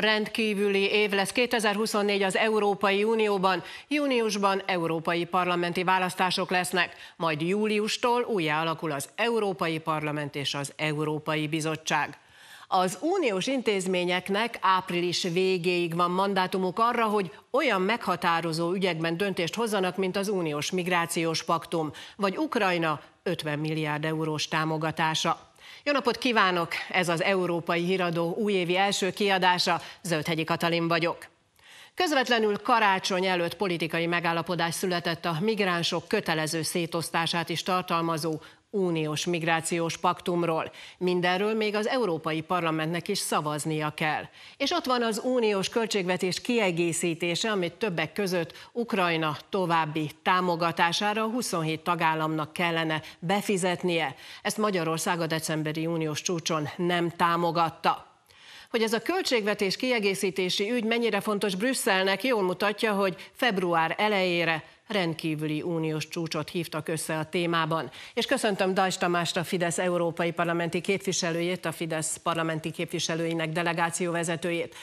Rendkívüli év lesz 2024 az Európai Unióban, júniusban európai parlamenti választások lesznek, majd júliustól újjá alakul az Európai Parlament és az Európai Bizottság. Az uniós intézményeknek április végéig van mandátumuk arra, hogy olyan meghatározó ügyekben döntést hozzanak, mint az uniós migrációs paktum, vagy Ukrajna 50 milliárd eurós támogatása. Jó napot kívánok! Ez az Európai Híradó újévi első kiadása, Zöldhegyi Katalin vagyok. Közvetlenül karácsony előtt politikai megállapodás született a migránsok kötelező szétosztását is tartalmazó uniós migrációs paktumról. Mindenről még az Európai Parlamentnek is szavaznia kell. És ott van az uniós költségvetés kiegészítése, amit többek között Ukrajna további támogatására a 27 tagállamnak kellene befizetnie. Ezt Magyarország a decemberi uniós csúcson nem támogatta. Hogy ez a költségvetés kiegészítési ügy mennyire fontos Brüsszelnek, jól mutatja, hogy február elejére rendkívüli uniós csúcsot hívtak össze a témában. És köszöntöm Dajcs Tamást, a Fidesz európai parlamenti képviselőjét, a Fidesz parlamenti képviselőinek delegációvezetőjét.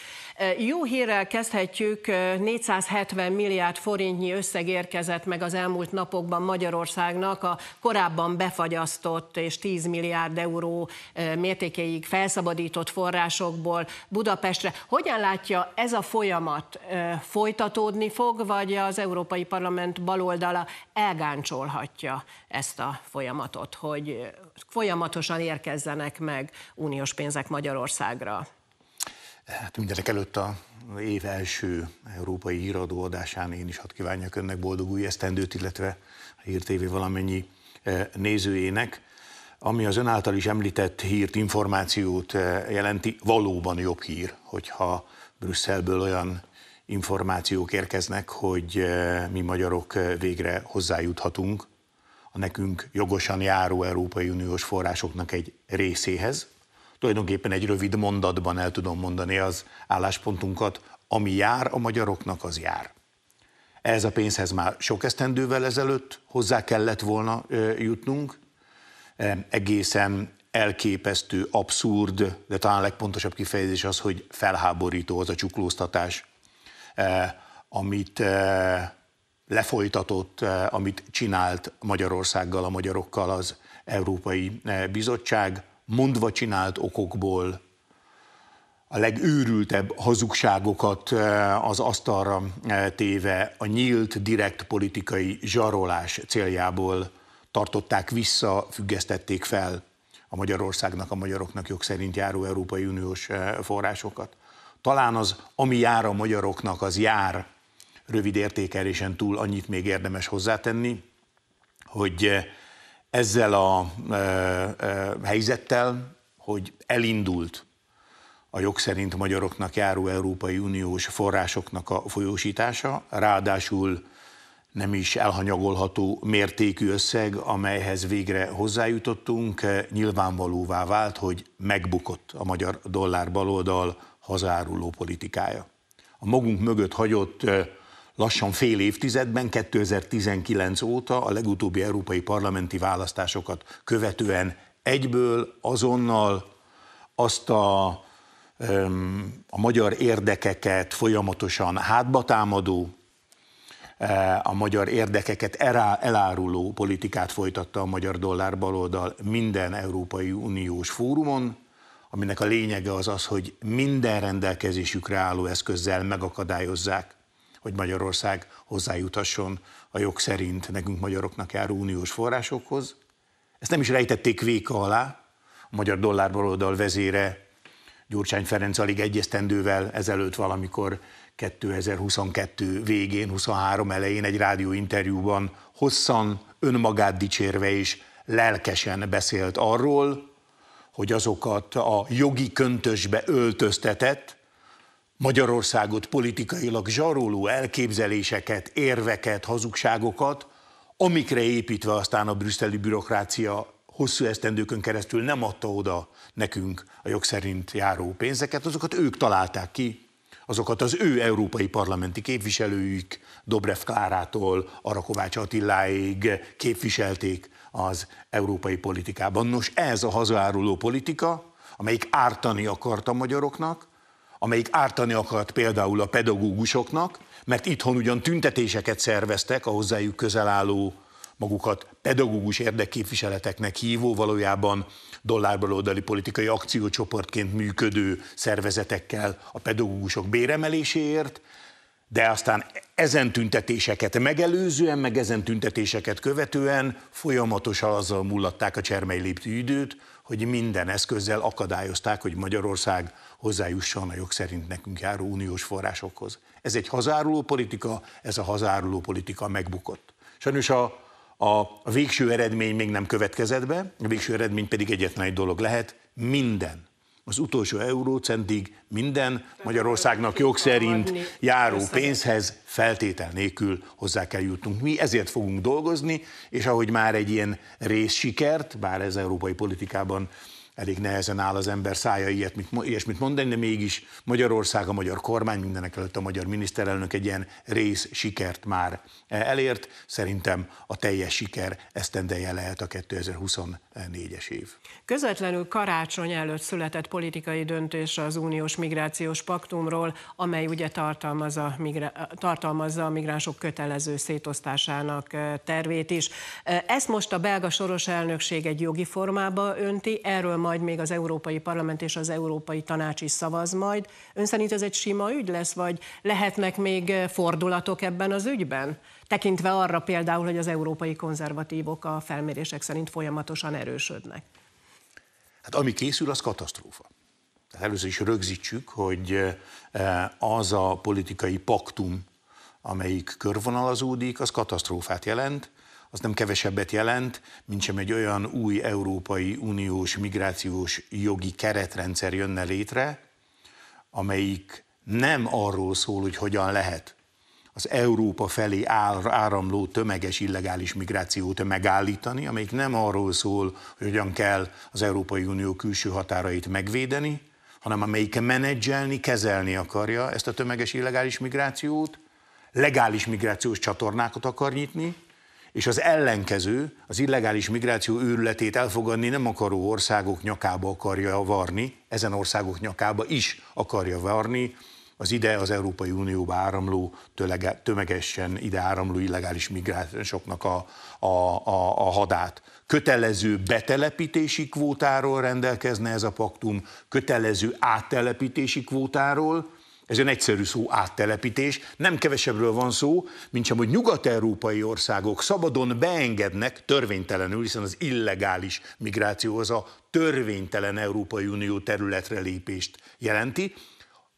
Jó hírrel kezdhetjük, 470 milliárd forintnyi összeg érkezett meg az elmúlt napokban Magyarországnak a korábban befagyasztott és 10 milliárd euró mértékéig felszabadított forrásokból Budapestre. Hogyan látja, ez a folyamat folytatódni fog, vagy az Európai Parlament baloldala elgáncsolhatja ezt a folyamatot, hogy folyamatosan érkezzenek meg uniós pénzek Magyarországra? Hát mindenek előtt a év első európai híradó adásán én is hadd kívánjak önnek boldog új esztendőt, illetve a HÍR TV valamennyi nézőjének. Ami az ön által is említett hírt, információt jelenti, valóban jobb hír, hogyha Brüsszelből olyan információk érkeznek, hogy mi magyarok végre hozzájuthatunk a nekünk jogosan járó Európai Uniós forrásoknak egy részéhez. Tulajdonképpen egy rövid mondatban el tudom mondani az álláspontunkat, ami jár a magyaroknak, az jár. Ehhez a pénzhez már sok esztendővel ezelőtt hozzá kellett volna jutnunk. Egészen elképesztő, abszurd, de talán a legpontosabb kifejezés az, hogy felháborító az a csuklóztatás, amit lefolytatott, amit csinált Magyarországgal, a magyarokkal az Európai Bizottság, mondva csinált okokból a legőrültebb hazugságokat az asztalra téve, a nyílt, direkt politikai zsarolás céljából tartották vissza, függesztették fel a Magyarországnak, a magyaroknak jog szerint járó Európai Uniós forrásokat. Talán az, ami jár a magyaroknak, az jár, rövid értékelésen túl annyit még érdemes hozzátenni, hogy ezzel a helyzettel, hogy elindult a jog szerint magyaroknak járó Európai Uniós forrásoknak a folyósítása, ráadásul nem is elhanyagolható mértékű összeg, amelyhez végre hozzájutottunk, nyilvánvalóvá vált, hogy megbukott a magyar dollár baloldal hazáruló politikája. A magunk mögött hagyott lassan fél évtizedben, 2019 óta a legutóbbi európai parlamenti választásokat követően egyből, azonnal azt a magyar érdekeket folyamatosan hátba támadó, a magyar érdekeket eláruló politikát folytatta a magyar dollár baloldal minden európai uniós fórumon, aminek a lényege az az, hogy minden rendelkezésükre álló eszközzel megakadályozzák, hogy Magyarország hozzájuthasson a jog szerint nekünk magyaroknak járó uniós forrásokhoz. Ezt nem is rejtették véka alá, a magyar dollár baloldal vezére Gyurcsány Ferenc alig egy esztendővel ezelőtt valamikor 2022 végén, 23 elején egy rádióinterjúban hosszan, önmagát dicsérve és lelkesen beszélt arról, hogy azokat a jogi köntösbe öltöztetett, Magyarországot politikailag zsaroló elképzeléseket, érveket, hazugságokat, amikre építve aztán a brüsszeli bürokrácia hosszú esztendőkön keresztül nem adta oda nekünk a jog szerint járó pénzeket, azokat ők találták ki, azokat az ő európai parlamenti képviselőik, Dobrev Klárától Arakovács Attiláig képviselték az európai politikában. Nos, ez a hazáruló politika, amelyik ártani akart a magyaroknak, amelyik ártani akart például a pedagógusoknak, mert itthon ugyan tüntetéseket szerveztek a hozzájuk közel álló, magukat pedagógus érdekképviseleteknek hívó, valójában dollárbaloldali politikai akciócsoportként működő szervezetekkel a pedagógusok béremeléséért, de aztán ezen tüntetéseket megelőzően, meg ezen tüntetéseket követően folyamatosan azzal mulatták a csermélyléptű időt, hogy minden eszközzel akadályozták, hogy Magyarország hozzájusson a jog szerint nekünk járó uniós forrásokhoz. Ez egy hazáruló politika, ez a hazáruló politika megbukott. Sajnos a végső eredmény még nem következett be, a végső eredmény pedig egyetlen egy dolog lehet, minden. Az utolsó eurócentig minden Magyarországnak jog szerint járó pénzhez feltétel nélkül hozzá kell jutnunk. Mi ezért fogunk dolgozni, és ahogy már egy ilyen részsikert, bár ez európai politikában elég nehezen áll az ember szája ilyesmit mondani, de mégis Magyarország, a magyar kormány, mindenek előtt a magyar miniszterelnök egy ilyen részsikert már elért. Szerintem a teljes siker esztendeje lehet a 2024-es év. Közvetlenül karácsony előtt született politikai döntés az uniós migrációs paktumról, amely ugye tartalmazza a migránsok kötelező szétosztásának tervét is. Ezt most a belga soros elnökség egy jogi formába önti, erről majd még az Európai Parlament és az Európai Tanács is szavaz majd. Ön szerint ez egy sima ügy lesz, vagy lehetnek még fordulatok ebben az ügyben? Tekintve arra például, hogy az európai konzervatívok a felmérések szerint folyamatosan erősödnek. Hát ami készül, az katasztrófa. Tehát először is rögzítsük, hogy az a politikai paktum, amelyik körvonalazódik, az katasztrófát jelent, az nem kevesebbet jelent, mint sem egy olyan új európai uniós migrációs jogi keretrendszer jönne létre, amelyik nem arról szól, hogy hogyan lehet az Európa felé áramló tömeges illegális migrációt megállítani, amelyik nem arról szól, hogy hogyan kell az Európai Unió külső határait megvédeni, hanem amelyik menedzselni, kezelni akarja ezt a tömeges illegális migrációt, legális migrációs csatornákat akar nyitni, és az ellenkező, az illegális migráció őrületét elfogadni nem akaró országok nyakába akarja varni, ezen országok nyakába is akarja varni az ide az Európai Unióba áramló, tömegesen ide áramló illegális migránsoknak a hadát. Kötelező betelepítési kvótáról rendelkezne ez a paktum, kötelező áttelepítési kvótáról. Ez egy egyszerű szó, áttelepítés, nem kevesebbről van szó, mint sem, hogy nyugat-európai országok szabadon beengednek törvénytelenül, hiszen az illegális migráció az a törvénytelen Európai Unió területre lépést jelenti.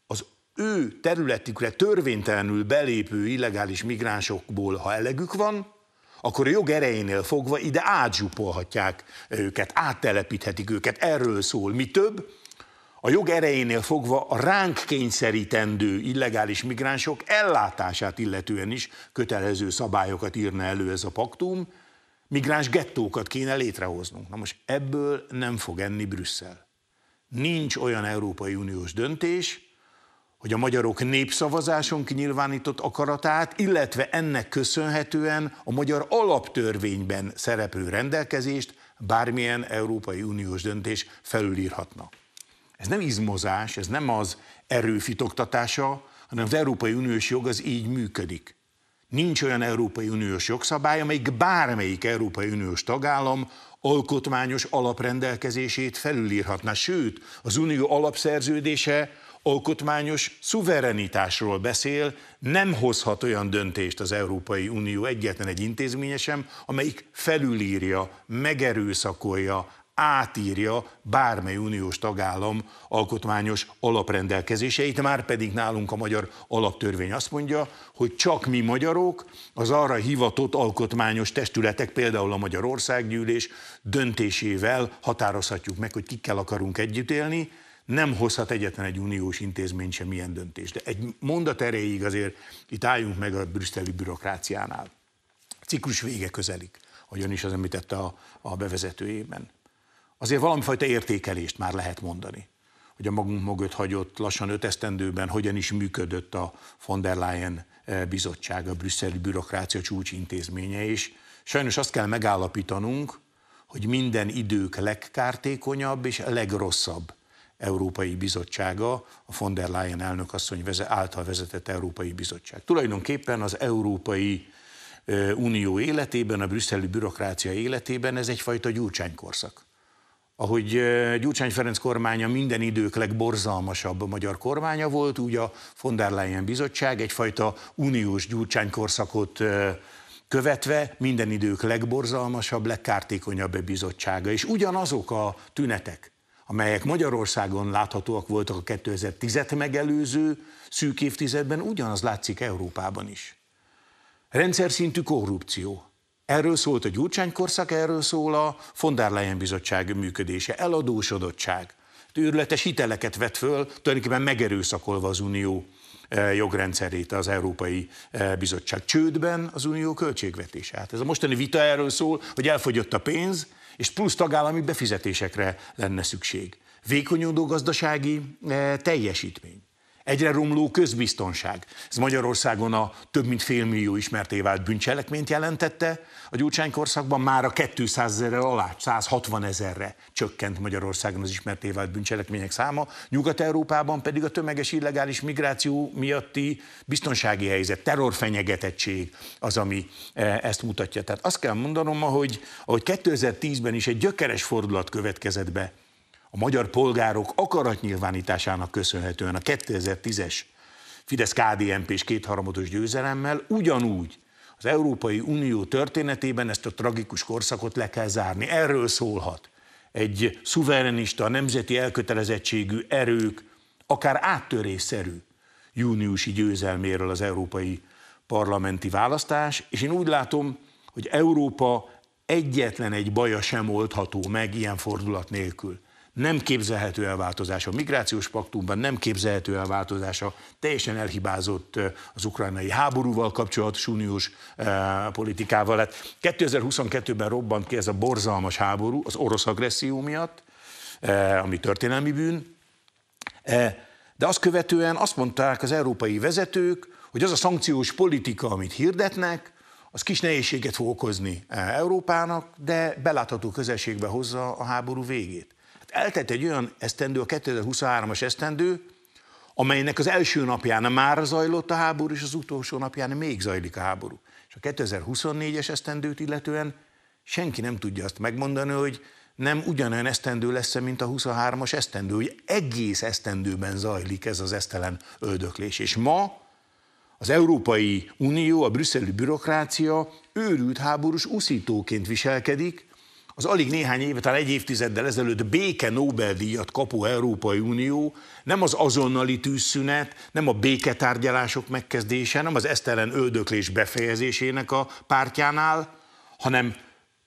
Az ő területükre törvénytelenül belépő illegális migránsokból, ha elegük van, akkor a jog erejénél fogva ide átzsupolhatják őket, áttelepíthetik őket, erről szól, mi több. A jog erejénél fogva a ránk kényszerítendő illegális migránsok ellátását illetően is kötelező szabályokat írna elő ez a paktum, migráns gettókat kéne létrehoznunk. Na most ebből nem fog enni Brüsszel. Nincs olyan Európai Uniós döntés, hogy a magyarok népszavazáson kinyilvánított akaratát, illetve ennek köszönhetően a magyar alaptörvényben szereplő rendelkezést bármilyen Európai Uniós döntés felülírhatna. Ez nem izmozás, ez nem az erőfitoktatása, hanem az Európai Uniós jog az így működik. Nincs olyan Európai Uniós jogszabály, amelyik bármelyik Európai Uniós tagállam alkotmányos alaprendelkezését felülírhatná. Sőt, az unió alapszerződése alkotmányos szuverenitásról beszél, nem hozhat olyan döntést az Európai Unió egyetlen egy intézménye sem, amelyik felülírja, megerőszakolja, átírja bármely uniós tagállam alkotmányos alaprendelkezéseit, már pedig nálunk a magyar alaptörvény azt mondja, hogy csak mi magyarok, az arra hivatott alkotmányos testületek, például a Magyar Országgyűlés döntésével határozhatjuk meg, hogy kikkel akarunk együtt élni, nem hozhat egyetlen egy uniós intézmény sem ilyen döntést. De egy mondat erejéig azért itt álljunk meg a brüsszeli bürokráciánál. A ciklus vége közelik, ahogyan is az említette a bevezetőjében. Azért valamifajta értékelést már lehet mondani, hogy a magunk mögött hagyott lassan 5 esztendőben hogyan is működött a von der Leyen bizottság, a brüsszeli bürokrácia csúcsintézménye is. Sajnos azt kell megállapítanunk, hogy minden idők legkártékonyabb és legrosszabb Európai Bizottsága, a von der Leyen elnökasszony által vezetett Európai Bizottság. Tulajdonképpen az Európai Unió életében, a brüsszeli bürokrácia életében ez egyfajta Gyurcsány-korszak. Ahogy Gyurcsány Ferenc kormánya minden idők legborzalmasabb magyar kormánya volt, úgy a von der Leyen bizottság egyfajta uniós Gyurcsány-korszakot követve minden idők legborzalmasabb, legkártékonyabb bizottsága. És ugyanazok a tünetek, amelyek Magyarországon láthatóak voltak a 2010-et megelőző szűk évtizedben, ugyanaz látszik Európában is. Rendszer szintű korrupció. Erről szólt a Gyurcsány-korszak, erről szól a von der Leyen bizottság működése, eladósodottság. Őrületes hiteleket vett föl, tulajdonképpen megerőszakolva az unió jogrendszerét az Európai Bizottság. Csődben az unió költségvetése. Hát ez a mostani vita erről szól, hogy elfogyott a pénz, és plusz tagállami befizetésekre lenne szükség. Vékonyodó gazdasági teljesítmény. Egyre romló közbiztonság. Ez Magyarországon a több mint félmillió ismerté vált bűncselekményt jelentette. A Gyurcsány-korszakban már a 200 000-re alá, 160 000-re csökkent Magyarországon az ismerté vált bűncselekmények száma. Nyugat-Európában pedig a tömeges illegális migráció miatti biztonsági helyzet, terrorfenyegetettség az, ami ezt mutatja. Tehát azt kell mondanom, ahogy 2010-ben is egy gyökeres fordulat következett be, a magyar polgárok akaratnyilvánításának köszönhetően a 2010-es Fidesz-KDNP-s kétharmados győzelemmel ugyanúgy az Európai Unió történetében ezt a tragikus korszakot le kell zárni. Erről szólhat egy szuverenista, nemzeti elkötelezettségű erők, akár áttörésszerű júniusi győzelméről az európai parlamenti választás, és én úgy látom, hogy Európa egyetlen egy baja sem oldható meg ilyen fordulat nélkül. Nem képzelhető el változás a migrációs paktumban, nem képzelhető el változás a teljesen elhibázott az ukrajnai háborúval kapcsolatos uniós politikával. Hát 2022-ben robbant ki ez a borzalmas háború az orosz agresszió miatt, ami történelmi bűn, de azt követően azt mondták az európai vezetők, hogy az a szankciós politika, amit hirdetnek, az kis nehézséget fog okozni Európának, de belátható közelségbe hozza a háború végét. Eltelt egy olyan esztendő, a 2023-as esztendő, amelynek az első napján már zajlott a háború, és az utolsó napján még zajlik a háború. És a 2024-es esztendőt illetően senki nem tudja azt megmondani, hogy nem ugyanolyan esztendő lesz, mint a 23-as esztendő, hogy egész esztendőben zajlik ez az esztelen öldöklés. És ma az Európai Unió, a brüsszeli bürokrácia őrült háborús uszítóként viselkedik, az alig néhány éve, talán egy évtizeddel ezelőtt béke Nobel-díjat kapó Európai Unió nem az azonnali tűzszünet, nem a béketárgyalások megkezdése, nem az esztelen öldöklés befejezésének a pártjánál, hanem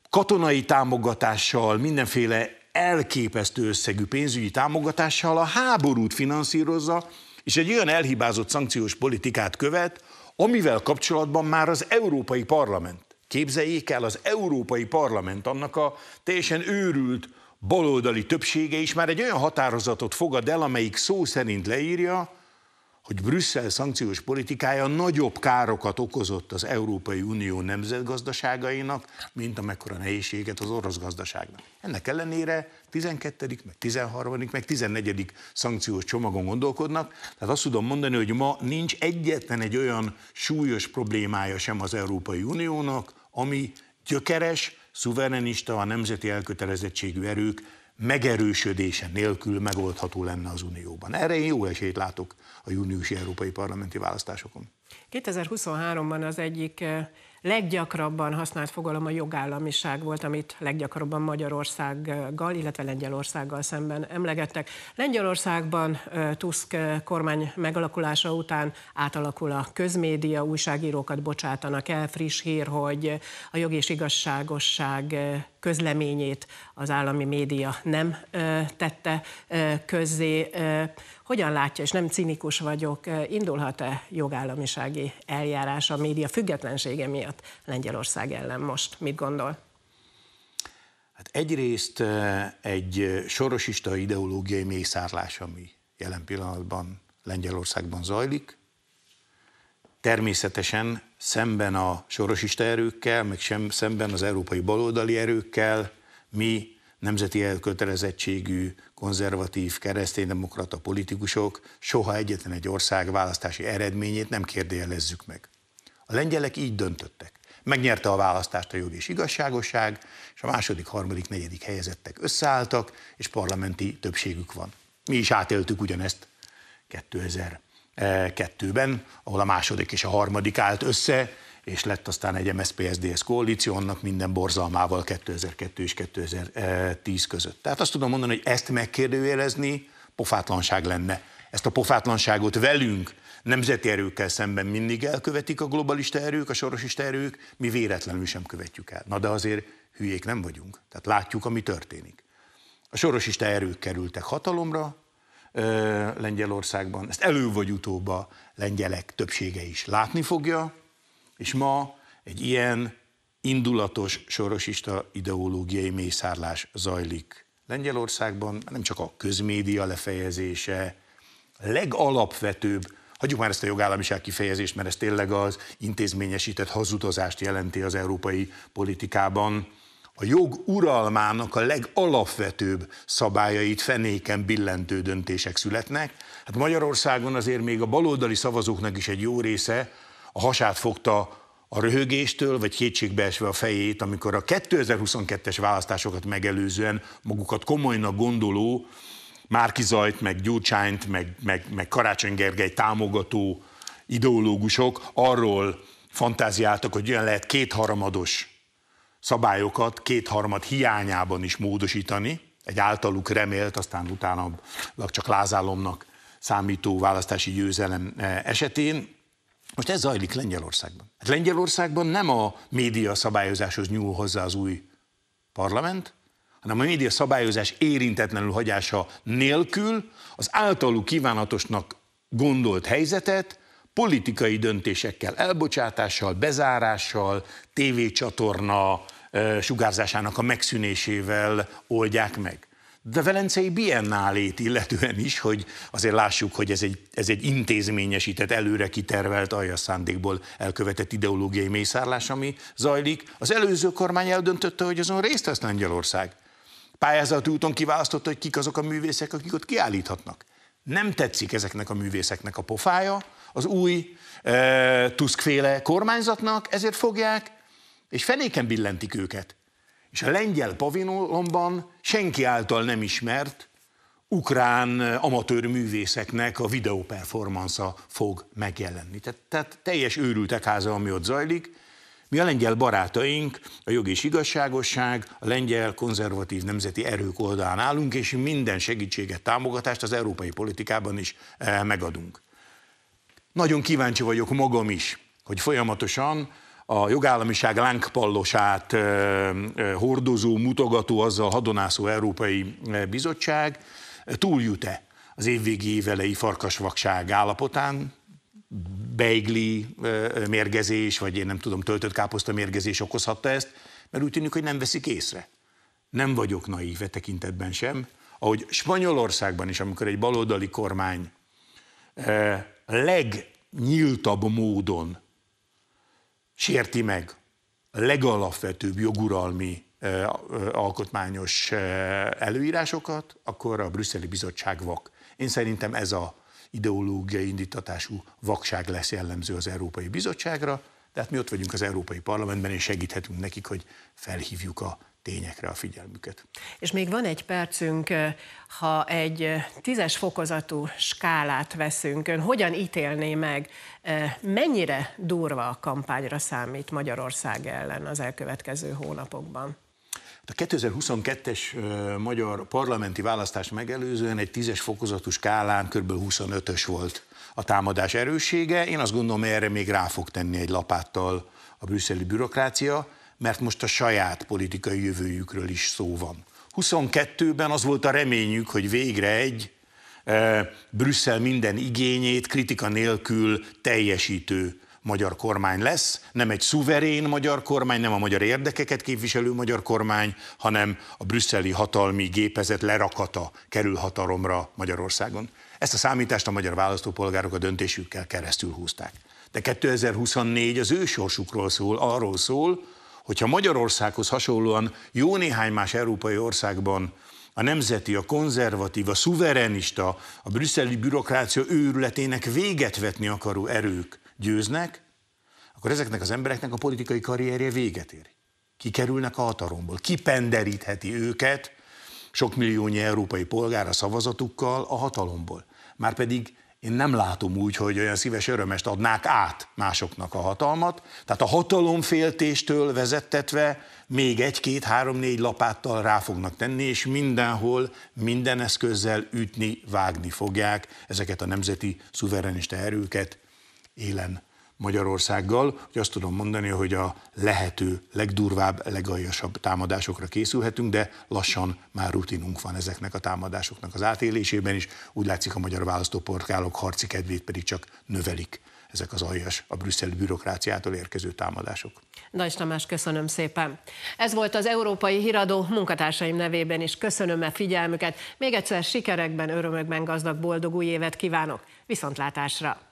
katonai támogatással, mindenféle elképesztő összegű pénzügyi támogatással a háborút finanszírozza, és egy olyan elhibázott szankciós politikát követ, amivel kapcsolatban már az Európai Parlament. Képzeljék el, az Európai Parlament, annak a teljesen őrült baloldali többsége is már egy olyan határozatot fogad el, amelyik szó szerint leírja, hogy Brüsszel szankciós politikája nagyobb károkat okozott az Európai Unió nemzetgazdaságainak, mint amekkora nehézséget az orosz gazdaságnak. Ennek ellenére 12., meg 13., meg 14. szankciós csomagon gondolkodnak, tehát azt tudom mondani, hogy ma nincs egyetlen egy olyan súlyos problémája sem az Európai Uniónak, ami gyökeres, szuverenista, a nemzeti elkötelezettségű erők megerősödése nélkül megoldható lenne az Unióban. Erre én jó esélyt látok a júniusi európai parlamenti választásokon. 2023-ban az egyik leggyakrabban használt fogalom a jogállamiság volt, amit leggyakrabban Magyarországgal, illetve Lengyelországgal szemben emlegettek. Lengyelországban Tusk kormány megalakulása után átalakul a közmédia, újságírókat bocsátanak el, friss hír, hogy a Jog és Igazságosság közleményét az állami média nem tette közzé. Hogyan látja, és nem cinikus vagyok, indulhat-e jogállamisági eljárás a média függetlensége miatt Lengyelország ellen most? Mit gondol? Hát egyrészt egy sorosista ideológiai mészárlás, ami jelen pillanatban Lengyelországban zajlik. Természetesen szemben a sorosista erőkkel, meg szemben az európai baloldali erőkkel mi nemzeti elkötelezettségű, konzervatív, kereszténydemokrata politikusok soha egyetlen egy ország választási eredményét nem kérdőjelezzük meg. A lengyelek így döntöttek. Megnyerte a választást a Jog és Igazságosság, és a második, harmadik, negyedik helyezettek összeálltak, és parlamenti többségük van. Mi is átéltük ugyanezt 2002-ben, ahol a második és a harmadik állt össze, és lett aztán egy MSZP-SZDSZ koalíció, annak minden borzalmával 2002 és 2010 között. Tehát azt tudom mondani, hogy ezt megkérdőjelezni pofátlanság lenne. Ezt a pofátlanságot velünk, nemzeti erőkkel szemben mindig elkövetik a globalista erők, a sorosista erők, mi véletlenül sem követjük el. Na de azért hülyék nem vagyunk, tehát látjuk, ami történik. A sorosista erők kerültek hatalomra Lengyelországban, ezt előbb vagy utóbb a lengyelek többsége is látni fogja, és ma egy ilyen indulatos sorosista ideológiai mészárlás zajlik Lengyelországban, nem csak a közmédia lefejezése, legalapvetőbb, hagyjuk már ezt a jogállamiság kifejezést, mert ez tényleg az intézményesített hazudozást jelenti az európai politikában. A jog uralmának a legalapvetőbb szabályait fenéken billentő döntések születnek. Hát Magyarországon azért még a baloldali szavazóknak is egy jó része a hasát fogta a röhögéstől, vagy kétségbeesve a fejét, amikor a 2022-es választásokat megelőzően magukat komolynak gondoló, Márki Zajt, meg Gyurcsányt, meg Karácsony Gergely támogató ideológusok arról fantáziáltak, hogy olyan lehet kétharmados szabályokat kétharmad hiányában is módosítani, egy általuk remélt, aztán utána csak lázálomnak számító választási győzelem esetén. Most ez zajlik Lengyelországban. Hát Lengyelországban nem a média szabályozáshoz nyúl hozzá az új parlament, hanem a média szabályozás érintetlenül hagyása nélkül az általuk kívánatosnak gondolt helyzetet politikai döntésekkel, elbocsátással, bezárással, tévécsatorna sugárzásának a megszűnésével oldják meg. De a velencei biennálét illetően is, hogy azért lássuk, hogy ez egy intézményesített, előre kitervelt, aljas szándékból elkövetett ideológiai mészárlás, ami zajlik. Az előző kormány eldöntötte, hogy azon részt vesz Lengyelország. Pályázati úton kiválasztotta, hogy kik azok a művészek, akik ott kiállíthatnak. Nem tetszik ezeknek a művészeknek a pofája, az új Tusk-féle kormányzatnak, ezért fogják, és fenéken billentik őket. És a lengyel pavilonban senki által nem ismert ukrán amatőr művészeknek a videóperformansza fog megjelenni. Tehát teljes őrültek háza, ami ott zajlik. Mi a lengyel barátaink, a Jog és Igazságosság, a lengyel konzervatív nemzeti erők oldalán állunk, és minden segítséget, támogatást az európai politikában is megadunk. Nagyon kíváncsi vagyok magam is, hogy folyamatosan a jogállamiság lángpallosát hordozó, mutogató, azzal hadonászó Európai Bizottság túljut-e az évvégi évelei farkasvakság állapotán, beigli mérgezés, vagy én nem tudom, töltött káposzta mérgezés okozhatta ezt, mert úgy tűnik, hogy nem veszik észre. Nem vagyok naív e tekintetben sem, ahogy Spanyolországban is, amikor egy baloldali kormány legnyíltabb módon sérti meg a legalapvetőbb joguralmi alkotmányos előírásokat, akkor a brüsszeli bizottság vak. Én szerintem ez az ideológiai indítatású vakság lesz jellemző az Európai Bizottságra, tehát mi ott vagyunk az Európai Parlamentben, és segíthetünk nekik, hogy felhívjuk a tényekre a figyelmüket. És még van egy percünk, ha egy 10-es fokozatú skálát veszünk, ön hogyan ítélné meg, mennyire durva a kampányra számít Magyarország ellen az elkövetkező hónapokban? A 2022-es magyar parlamenti választás megelőzően egy 10-es fokozatú skálán kb. 25-ös volt a támadás erőssége. Én azt gondolom, erre még rá fog tenni egy lapáttal a brüsszeli bürokrácia, mert most a saját politikai jövőjükről is szó van. 22-ben az volt a reményük, hogy végre egy Brüsszel minden igényét kritika nélkül teljesítő magyar kormány lesz. Nem egy szuverén magyar kormány, nem a magyar érdekeket képviselő magyar kormány, hanem a brüsszeli hatalmi gépezet lerakata kerül hatalomra Magyarországon. Ezt a számítást a magyar választópolgárok a döntésükkel keresztül húzták. De 2024 az ő sorsukról szól, arról szól, hogyha Magyarországhoz hasonlóan jó néhány más európai országban a nemzeti, a konzervatív, a szuverenista, a brüsszeli bürokrácia őrületének véget vetni akaró erők győznek, akkor ezeknek az embereknek a politikai karrierje véget ér. Kikerülnek a hatalomból, kipenderítheti őket sok milliónyi európai polgár a szavazatukkal a hatalomból. Márpedig én nem látom úgy, hogy olyan szíves örömest adnák át másoknak a hatalmat, tehát a hatalomféltéstől vezettetve még egy-két-három-négy lapáttal rá fognak tenni, és mindenhol, minden eszközzel ütni, vágni fogják ezeket a nemzeti szuverenista erőket élen Magyarországgal, hogy azt tudom mondani, hogy a lehető legdurvább, legaljasabb támadásokra készülhetünk, de lassan már rutinunk van ezeknek a támadásoknak az átélésében is. Úgy látszik, a magyar választóportálok harci kedvét pedig csak növelik ezek az aljas, a brüsszeli bürokráciától érkező támadások. Dajcs Tamás, köszönöm szépen. Ez volt az Európai Híradó, munkatársaim nevében is köszönöm a figyelmüket. Még egyszer sikerekben, örömökben gazdag, boldog új évet kívánok. Viszontlátásra!